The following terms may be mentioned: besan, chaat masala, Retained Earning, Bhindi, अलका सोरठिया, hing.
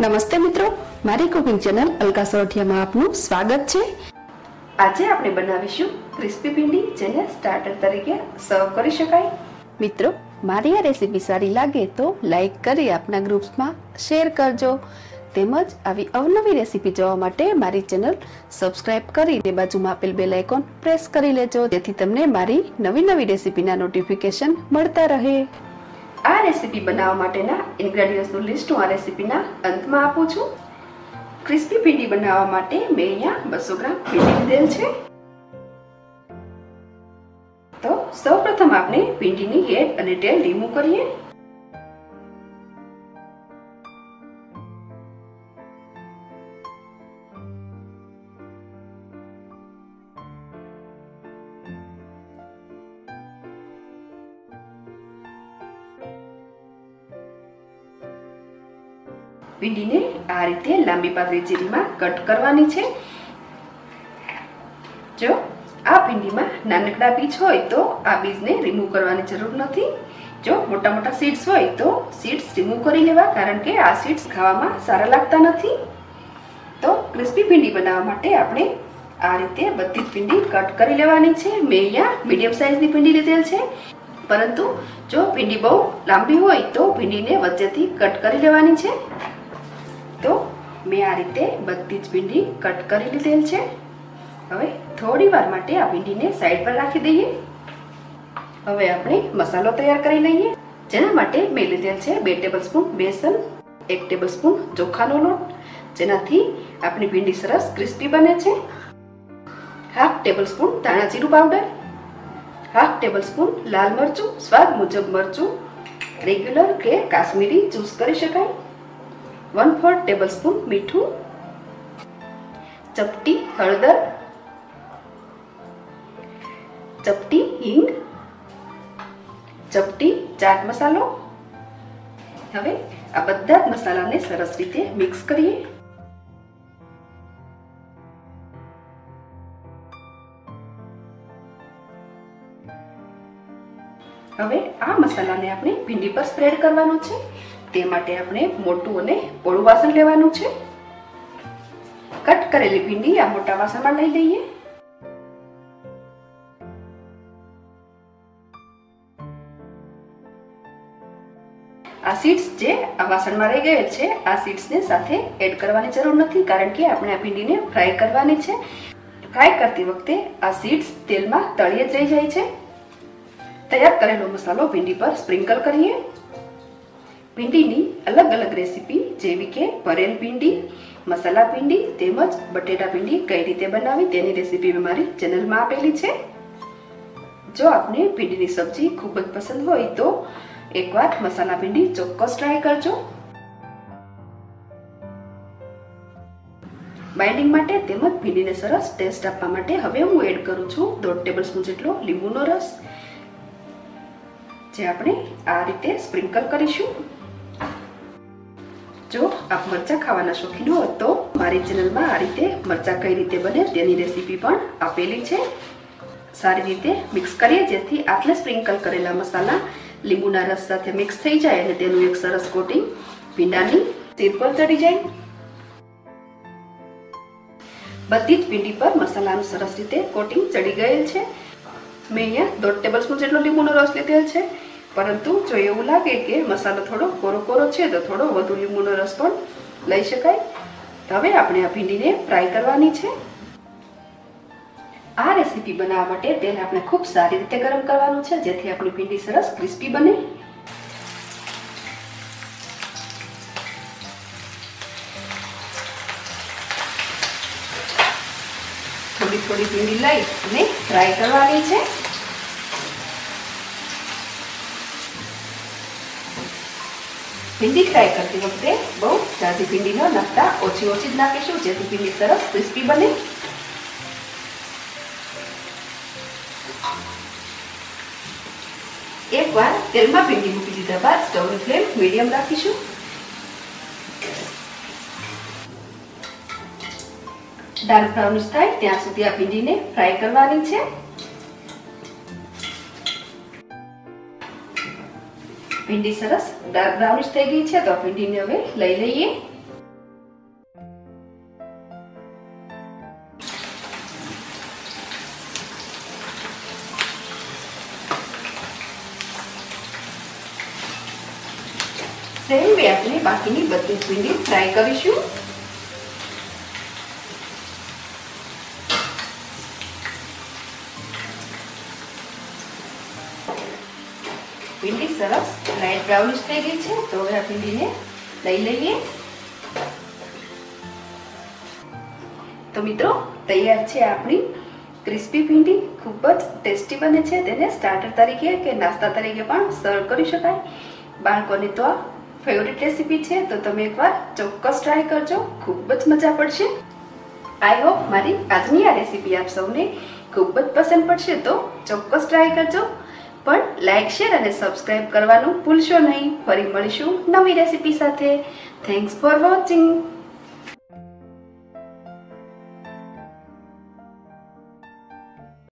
नमस्ते मित्रों, मारी कुकिंग चैनल अलका सोरठिया में आपनु स्वागत छे। आज आपणे बनावीशुं क्रिस्पी भींडी, जेने स्टार्टर तरीके सर्व करी शकाय। मित्रों, मारी आ रेसिपी सारी लागे तो लाइक करी आपना ग्रुप्स में शेर करजो, तेमज आवी अवनवी रेसिपी जोवा माटे मारी चैनल सब्सक्राइब करीने बाजुमां आपेल बेल आइकन प्रेस करी लेजो, जेथी तमने मारी नवी-नवी रेसिपीना नोटिफिकेशन मळता रहे। आ रेसिपी बनावा माटेना इन्ग्रेडियंट्सनुं लिस्ट हूँ आ रेसिपीना अंतमां आपू छूं। क्रिस्पी भींडी बनावा माटे मैं अहींया 200 ग्राम भींडी लीधेल छे। तो सर्वप्रथम आपणे भींडीनी हेड अने टेल रिमूव करीए। भींडी ने आ रीते लांबी पातळी चीरीमां कट करवानी छे। जो आ भींडीमां नानकड़ा बीज होय तो आ बीजने रिमूव करवानी जरूर नथी। जो मोटा मोटा सीड्स होय तो सीड्स रिमूव करी लेवा, कारण के आ सीड्स खावामां सारा लागता नथी। तो क्रिस्पी भींडी बनावा माटे आपणे आ रीते बधी भींडी कट करी लेवानी छे। मैं अहींया मीडियम साइजनी भींडी लीधेल छे, परंतु जो भींडी बहुत लांबी होय तो भींडीने वच्चेथी कट करी लेवानी छे। तो मैं आ रीते बधी ज भींडी कट करी लीधेल छे। हवे थोड़ी वार माटे आ भींडीने साइड पर राखी दईए। हवे आपणे मसालो तैयार करी लईए, जेना माटे मैं लीधेल छे 2 टेबलस्पून बेसन, 1 टेबलस्पून चोखानो लोट, जेनाथी आपणी भींडी सरस क्रिस्पी बने छे। 1/2 टेबलस्पून धाणा जीरु पाउडर, 1/2 टेबलस्पून लाल मरचू, स्वाद मुजब मरचू रेग्युलर के काश्मीरी चूस करी शकाय। 1/4 टेबलस्पून मीठू, चपटी हळदर, चपटी हिंग, चपटी चाट मसालो। हवे आ बधा मसाला ने सरस रीते मिक्स करिए। हवे आ मसालाने आपणे भींडी पर स्प्रेड करवानो छे। ते माटे आपणे मोटुं अने पोळुं वाસણ लेवानुं छे। कट करेली भींडी आ मोटा वाસણमां લઈ લઈએ। आ सीड्स जे आ વાસણમાં રહી ગયેલ છે આ સીડ્સને સાથે એડ કરવાની જરૂર નથી, કારણ કે આપણે આ ભીંડીને ફ્રાય કરવાની છે। ફ્રાય કરતી વખતે આ સીડ્સ તેલમાં તળિયે જ રહી જાય છે। तैयार करेलो मसालो भींडी पर स्प्रिंकल करिए। भींडी नी अलग अलग रेसिपी जेवी के भरेल भींडी, मसाला भींडी तेमज बटेटा भींडी कई रीते बनावी तेनी रेसिपी मारी चेनल में आपेली छे। जो आपने भींडी नी सब्जी खूब ज पसंद होय तो एक बार मसाला भींडी चोक्कस ट्राय करजो। बाइंडिंग माटे तेमज भींडी ने सरस टेस्ट आपवा माटे हवे हूँ एड करूं छूं 1/2 टेबलस्पून जेटलो લીંબુનો રસ, જે આપણે આ રીતે સ્પ્રિંકલ કરીશું। જો આપ મરચા ખાવાના શોખીન હો તો મારી ચેનલમાં આ રીતે મરચા કઈ રીતે બને તેની રેસીપી પણ આપેલી છે। સારી રીતે મિક્સ કરીએ, જેથી આપણે સ્પ્રિંકલ કરેલા મસાલા લીંબુના રસ સાથે મિક્સ થઈ જાય અને તેનું એક સરસ કોટિંગ ભીંડાની સીર પર ચડી જાય। બધી જ ભીંડી પર મસાલાનું સરસ રીતે કોટિંગ ચડી ગયેલ છે। मैं अहींया 1/2 टेबलस्पून जेटलो લીંબુનો રસ લીધેલ છે, પરંતુ જો એવું લાગે કે મસાલો થોડો કોરો છે તો થોડો વધુ લીંબુનો રસ પણ લઈ શકાય। હવે આપણે આ ભીંડીને ફ્રાય કરવાની છે। આ રેસીપી બનાવવા માટે તેલ આપણે ખૂબ સારી રીતે ગરમ કરવાનું છે, જેથી આપણી ભીંડી સરસ ક્રિસ્પી બને। थोड़ी थोड़ी भींडी लाई ने फ्राय करवानी छे। भींडी फ्राय करती वखते बहुत जाती भींडी न नाखता, ओछी नाखीशुं, जेथी भींडी सरस क्रिस्पी बने। एक बार तेल में भींडी मूकी दीधा बाद स्टोवनी फ्लेम मीडियम राखीशुं। डार्क ब्राउनिश थाय त्यां सुधी आ भींडीने फ्राय करवानी छे। भींडी सरस डार्क ब्राउनिश थई गई छे तो भींडीने हवे लई लईए। હવે આપણે બાકીની બધી ભીંડી ફ્રાય કરીશું। ભીંડી સરસ લાઈટ બ્રાઉનિશ થઈ ગઈ છે તો હવે આ ભીંડીને લઈ લઈએ। તો મિત્રો તૈયાર છે આપણી ક્રિસ્પી ભીંડી, ખૂબ જ ટેસ્ટી બને છે। તેને સ્ટાર્ટર તરીકે કે નાસ્તા તરીકે પણ સર્વ કરી શકાય। બાળકોની તો આ ફેવરિટ રેસીપી છે તો તમે એકવાર ચોક્કસ ટ્રાય કરજો, ખૂબ જ મજા પડશે। આઈ હોપ મારી આજની આ રેસીપી આપ સૌને ખૂબ જ પસંદ પડશે તો ચોક્કસ ટ્રાય કરજો, પણ લાઇક શેર અને સબસ્ક્રાઇબ કરવાનું ભૂલશો નહીં। ફરી મળીશું નવી રેસીપી સાથે। Thanks for watching.